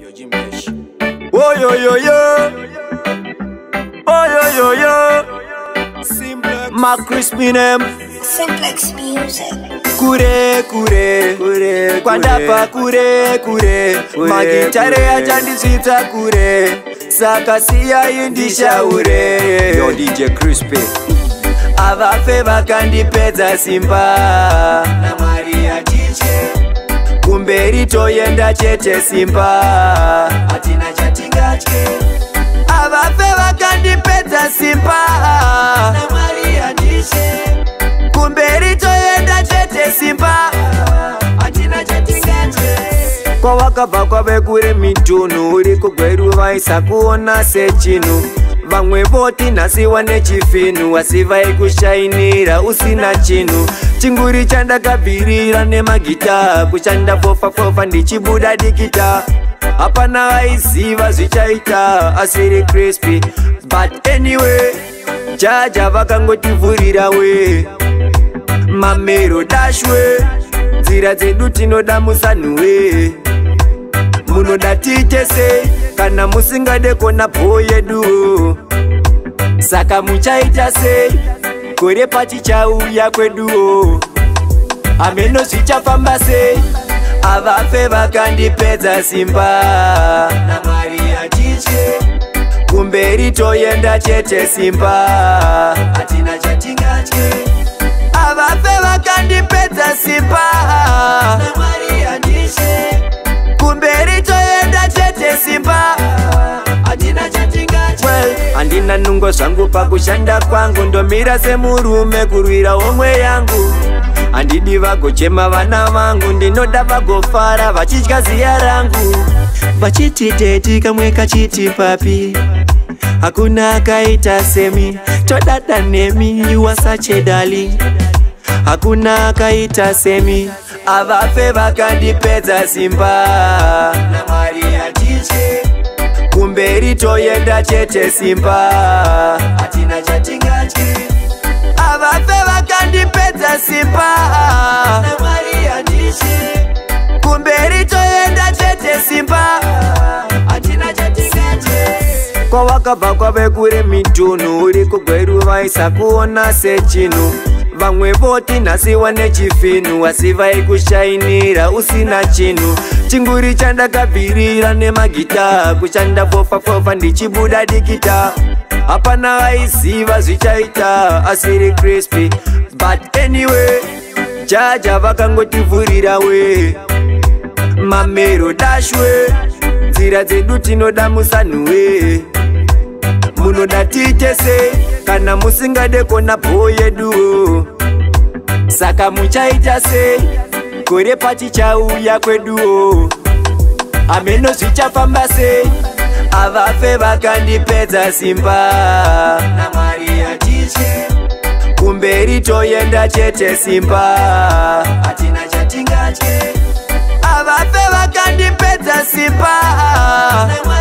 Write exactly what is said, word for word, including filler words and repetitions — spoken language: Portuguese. Oi, oi, oi, oi, oi, oi, my crispy name, Simplex Music. Kure, kure, kure, Guadapa, kure, kure, magitare ajandisita kure, sakasia indisha ure. Yo D J Crispy. Avafe vakandipedza simba na Maria Chiche, kumberi toyenda cheche simba atina chatingache. Avafe vakandipedza simba na Maria Chiche, kumberi toyenda cheche simba atina chatingache. Kwa wakabva kwave kure mitunhu, uri kugweruvaisa kuona sechinu. Vamwe voti nhasi wane chifinu, wasivai kushainira usina chinu. Chinguri chandakabvirira nemagita, kushanda fofa fofa ndichibuda dikita. Hapana vaiziva zvichaita asiri Crispy. But anyway, jaja vakangotivhurira we mamero dashwe, nzira dzedu tinoda musanhu we. Munoda tichese kana musingade kona poyedu, saka muchaita sei kore pachichauya kweduo. Ameno zvichafamba sei, avafe vakandipedza simba na Maria Chiche, kumberi toyenda chete simba atina chatingache. Avafe vakandipedza simba na Maria Chiche, kumberi toyenda chete simba atina chatingache. Well, andina nungo zvangu pakushanda kwangu, ndomira semurume kurwira omwe yangu. Andidi vagochema vana vangu, ndinoda vagofara vachidya ziya rangu. Vachiti teti kamwe kachiti papi, hakuna akaita semi. Todada nemi wasache dali, hakuna akaita semi. Avafe vakandipedza simba na Maria Chiche, kumberi toyenda chete simba atina chatingache. Avafe vakandipedza simba na Maria Chiche, kumberi toyenda chete simba atina chatingache. Kwa wakabva kwave kure mitunhu, uri kugweruvaisa kuona sechinu. Vamwe voti nhasi wane chifinu, wasivai kushainira usina chinu. Chinguri chandakabvirira nemagita, kushanda fofa fofa ndichibuda dikita. Hapana vaiziva zvichaita asiri Crispy. But anyway, jaja vakangotivhurira we mamero dashwe, nzira dzedu tinoda musanhu we. Munoda tichese kana musingade kona poyedu, saka muchaita sei kore pachichauya kweduo. Ameno zvichafamba sei, avafe vakandipedza simba na Maria Chiche, kumberi toyenda chete simba atina chatingache. Avafe vakandipedza simba.